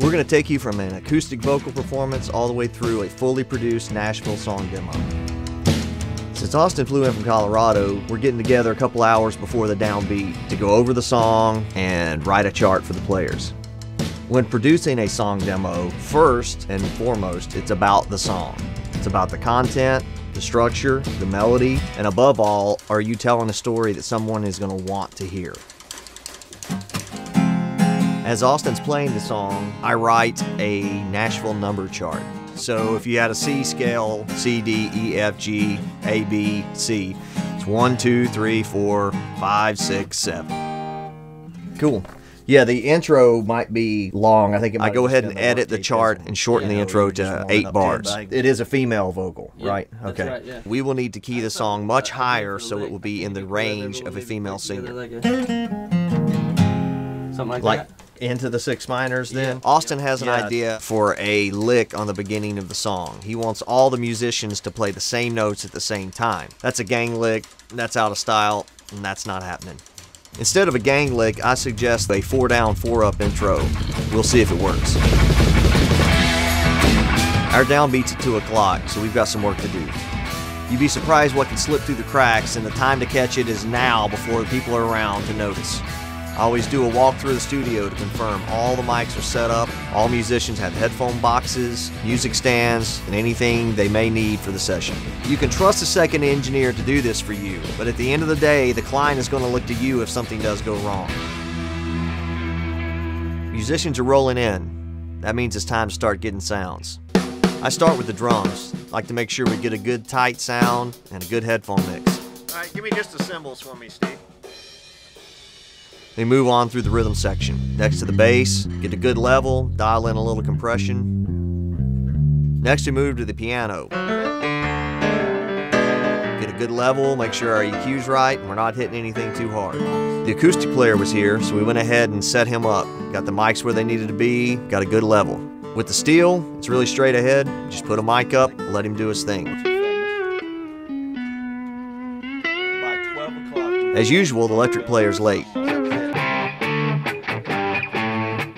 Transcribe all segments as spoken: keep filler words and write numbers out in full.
We're going to take you from an acoustic vocal performance all the way through a fully produced Nashville song demo. Since Austin flew in from Colorado, we're getting together a couple hours before the downbeat to go over the song and write a chart for the players. When producing a song demo, first and foremost, it's about the song. It's about the content, the structure, the melody, and above all, are you telling a story that someone is going to want to hear? As Austin's playing the song, I write a Nashville number chart. So if you had a C scale, C, D, E, F, G, A, B, C, it's one, two, three, four, five, six, seven. Cool. Yeah, the intro might be long. I think it might I go ahead and edit the chart and shorten the intro to eight bars. It is a female vocal, right? Okay. We will need to key the song much higher so it will be in the range of a female singer. Something like that. Into the six minors then. Yeah. Austin has an yeah. idea for a lick on the beginning of the song. He wants all the musicians to play the same notes at the same time. That's a gang lick, that's out of style, and that's not happening. Instead of a gang lick, I suggest a four down, four up intro. We'll see if it works. Our downbeat's at two o'clock, so we've got some work to do. You'd be surprised what can slip through the cracks, and the time to catch it is now before the people are around to notice. I always do a walk through the studio to confirm all the mics are set up, all musicians have headphone boxes, music stands, and anything they may need for the session. You can trust a second engineer to do this for you, but at the end of the day, the client is going to look to you if something does go wrong. Musicians are rolling in. That means it's time to start getting sounds. I start with the drums. I like to make sure we get a good tight sound and a good headphone mix. All right, give me just the cymbals for me, Steve. We move on through the rhythm section. Next to the bass, get a good level, dial in a little compression. Next we move to the piano. Get a good level, make sure our E Q's right, and we're not hitting anything too hard. The acoustic player was here, so we went ahead and set him up. Got the mics where they needed to be, got a good level. With the steel, it's really straight ahead. Just put a mic up, let him do his thing. As usual, the electric player's late.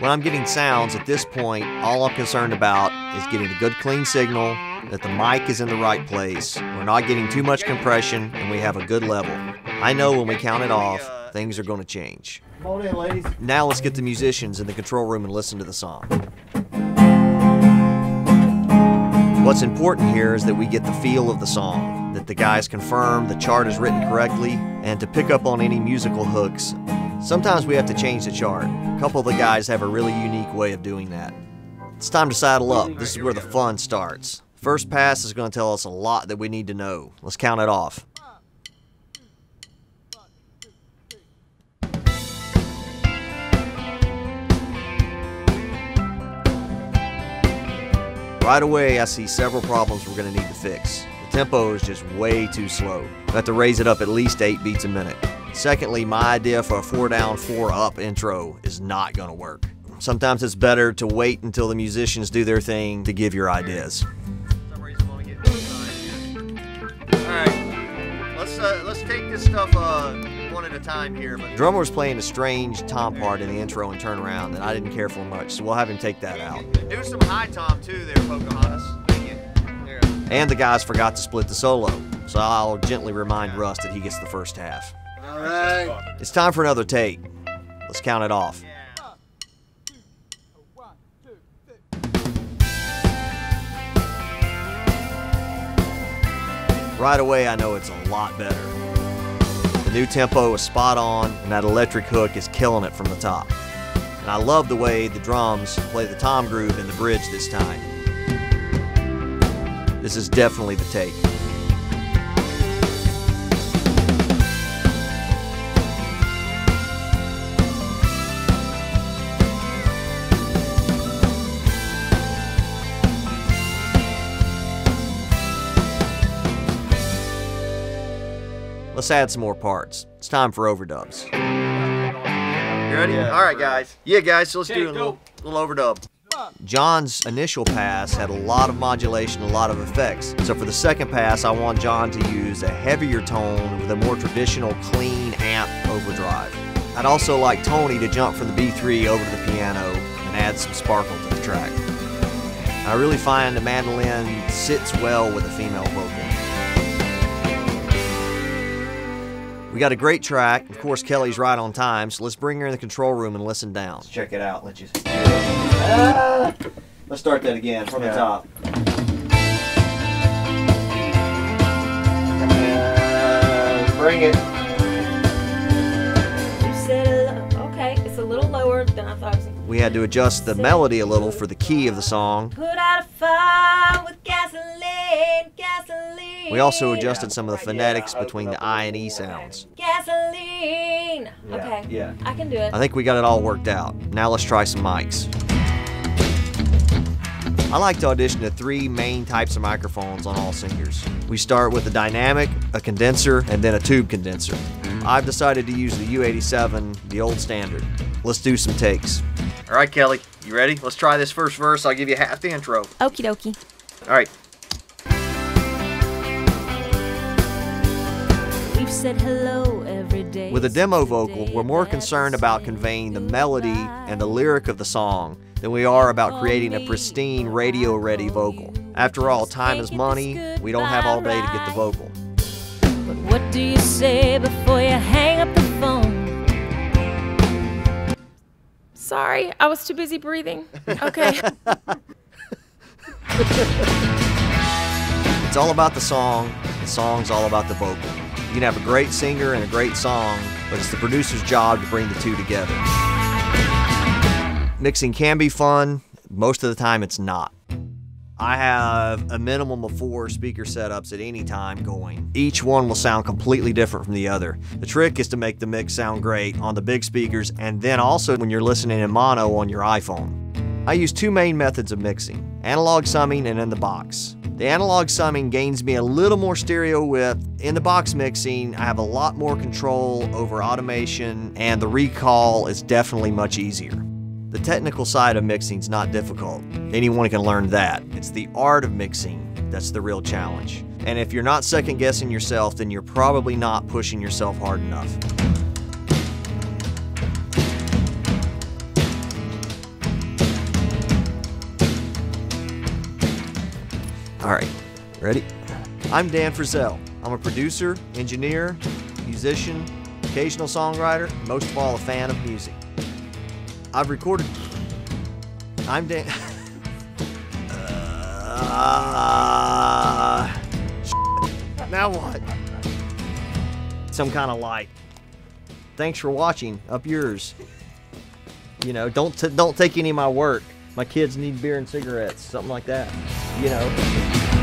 When I'm getting sounds at this point, all I'm concerned about is getting a good clean signal, that the mic is in the right place, we're not getting too much compression, and we have a good level. I know when we count it off, things are going to change. Hold in, ladies. Now let's get the musicians in the control room and listen to the song. What's important here is that we get the feel of the song, that the guys confirm the chart is written correctly, and to pick up on any musical hooks. Sometimes we have to change the chart. A couple of the guys have a really unique way of doing that. It's time to saddle up. This is where the fun starts. First pass is going to tell us a lot that we need to know. Let's count it off. Right away, I see several problems we're going to need to fix. The tempo is just way too slow. We have to raise it up at least eight beats a minute. Secondly, my idea for a four down, four up intro is not going to work. Sometimes it's better to wait until the musicians do their thing to give your ideas. All right, let's, uh, let's take this stuff uh, one at a time here. But drummer was playing a strange tom part in the intro and turnaround, and I didn't care for much, so we'll have him take that out. Do some high tom too there, Pocahontas. And the guys forgot to split the solo, so I'll gently remind Russ that he gets the first half. All right. It's time for another take. Let's count it off. Yeah. Right away, I know it's a lot better. The new tempo is spot on, and that electric hook is killing it from the top. And I love the way the drums play the tom groove in the bridge this time. This is definitely the take. Let's add some more parts. It's time for overdubs. You ready? Yeah. All right, guys. Yeah, guys, so let's okay, do a little, little overdub. John's initial pass had a lot of modulation, a lot of effects. So for the second pass, I want John to use a heavier tone with a more traditional, clean amp overdrive. I'd also like Tony to jump from the B three over to the piano and add some sparkle to the track. I really find the mandolin sits well with a female vocal. We got a great track. Of course, Kelly's right on time, so let's bring her in the control room and listen down. Let's check it out. Let's just... ah! Let's start that again from yeah. the top. Uh, bring it. You said, okay, it's a little lower than I thought it was. We had to adjust the melody a little for the key of the song. Put out a fire with gasoline, gasoline. We also adjusted some of the phonetics yeah, between the I and E sounds. Gasoline. Yeah. Okay. Yeah. I can do it. I think we got it all worked out. Now let's try some mics. I like to audition to three main types of microphones on all singers. We start with a dynamic, a condenser, and then a tube condenser. I've decided to use the U eighty-seven, the old standard. Let's do some takes. All right, Kelly, you ready? Let's try this first verse. I'll give you half the intro. Okie dokie. All right. We've said hello every day. With a demo vocal, we're more concerned about conveying the melody and the lyric of the song than we are about creating a pristine, radio-ready vocal. After all, time is money. We don't have all day to get the vocal. But what do you say before you hang up the phone? Sorry, I was too busy breathing. Okay. It's all about the song. The song's all about the vocal. You can have a great singer and a great song, but it's the producer's job to bring the two together. Mixing can be fun. Most of the time, it's not. I have a minimum of four speaker setups at any time going. Each one will sound completely different from the other. The trick is to make the mix sound great on the big speakers and then also when you're listening in mono on your iPhone. I use two main methods of mixing, analog summing and in the box. The analog summing gains me a little more stereo width. In the box mixing, I have a lot more control over automation and the recall is definitely much easier. The technical side of mixing is not difficult. Anyone can learn that. It's the art of mixing that's the real challenge. And if you're not second guessing yourself, then you're probably not pushing yourself hard enough. All right, ready? I'm Dan Frizsell. I'm a producer, engineer, musician, occasional songwriter, and most of all, a fan of music. I've recorded. I'm Dan. uh, now what? Some kind of light. Thanks for watching. Up yours. You know, don't t don't take any of my work. My kids need beer and cigarettes, something like that. You know.